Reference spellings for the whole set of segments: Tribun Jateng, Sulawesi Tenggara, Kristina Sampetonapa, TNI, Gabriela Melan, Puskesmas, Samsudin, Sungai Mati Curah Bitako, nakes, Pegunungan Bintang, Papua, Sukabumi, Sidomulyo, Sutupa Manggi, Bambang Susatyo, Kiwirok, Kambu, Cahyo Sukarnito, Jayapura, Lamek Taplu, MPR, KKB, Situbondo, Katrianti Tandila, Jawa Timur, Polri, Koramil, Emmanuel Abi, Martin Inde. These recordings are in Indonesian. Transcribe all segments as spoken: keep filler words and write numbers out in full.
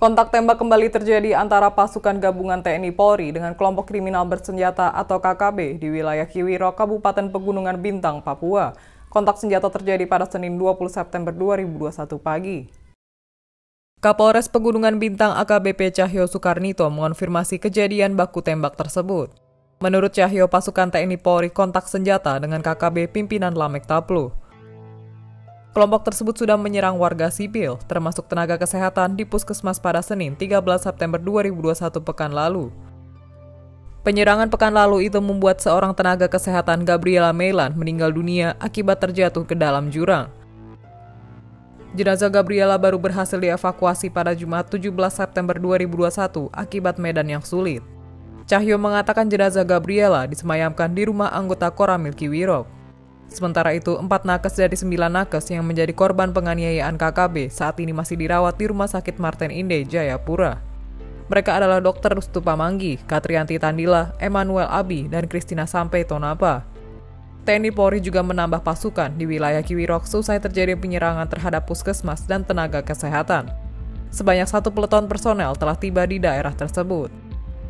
Kontak tembak kembali terjadi antara pasukan gabungan T N I Polri dengan kelompok kriminal bersenjata atau K K B di wilayah Kiwirok, Kabupaten Pegunungan Bintang, Papua. Kontak senjata terjadi pada Senin dua puluh September dua ribu dua puluh satu pagi. Kapolres Pegunungan Bintang A K B P Cahyo Sukarnito mengonfirmasi kejadian baku tembak tersebut. Menurut Cahyo, pasukan T N I Polri kontak senjata dengan K K B pimpinan Lamek Taplu. Kelompok tersebut sudah menyerang warga sipil, termasuk tenaga kesehatan di Puskesmas pada Senin tiga belas September dua ribu dua puluh satu pekan lalu. Penyerangan pekan lalu itu membuat seorang tenaga kesehatan Gabriela Melan meninggal dunia akibat terjatuh ke dalam jurang. Jenazah Gabriela baru berhasil dievakuasi pada Jumat tujuh belas September dua ribu dua puluh satu akibat medan yang sulit. Cahyo mengatakan jenazah Gabriela disemayamkan di rumah anggota Koramil Kiwirok. Sementara itu, empat nakes dari sembilan nakes yang menjadi korban penganiayaan K K B saat ini masih dirawat di Rumah Sakit Martin Inde, Jayapura. Mereka adalah Dokter Sutupa Manggi, Katrianti Tandila, Emmanuel Abi, dan Kristina Sampetonapa. T N I Polri juga menambah pasukan di wilayah Kiwirok usai terjadi penyerangan terhadap puskesmas dan tenaga kesehatan. Sebanyak satu peleton personel telah tiba di daerah tersebut.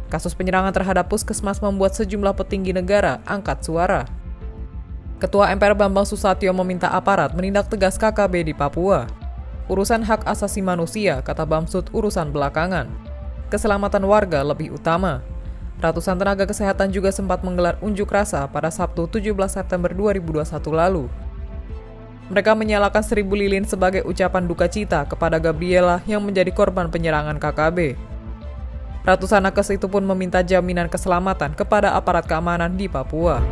Kasus penyerangan terhadap puskesmas membuat sejumlah petinggi negara angkat suara. Ketua M P R Bambang Susatyo meminta aparat menindak tegas K K B di Papua. Urusan hak asasi manusia, kata Bamsud, urusan belakangan. Keselamatan warga lebih utama. Ratusan tenaga kesehatan juga sempat menggelar unjuk rasa pada Sabtu tujuh belas September dua ribu dua puluh satu lalu. Mereka menyalakan seribu lilin sebagai ucapan duka cita kepada Gabriela yang menjadi korban penyerangan K K B. Ratusan nakes itu pun meminta jaminan keselamatan kepada aparat keamanan di Papua.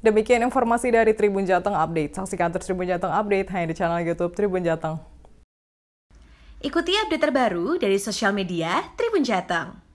Demikian informasi dari Tribun Jateng Update. Saksikan terus Tribun Jateng Update hanya di channel YouTube Tribun Jateng. Ikuti update terbaru dari sosial media Tribun Jateng.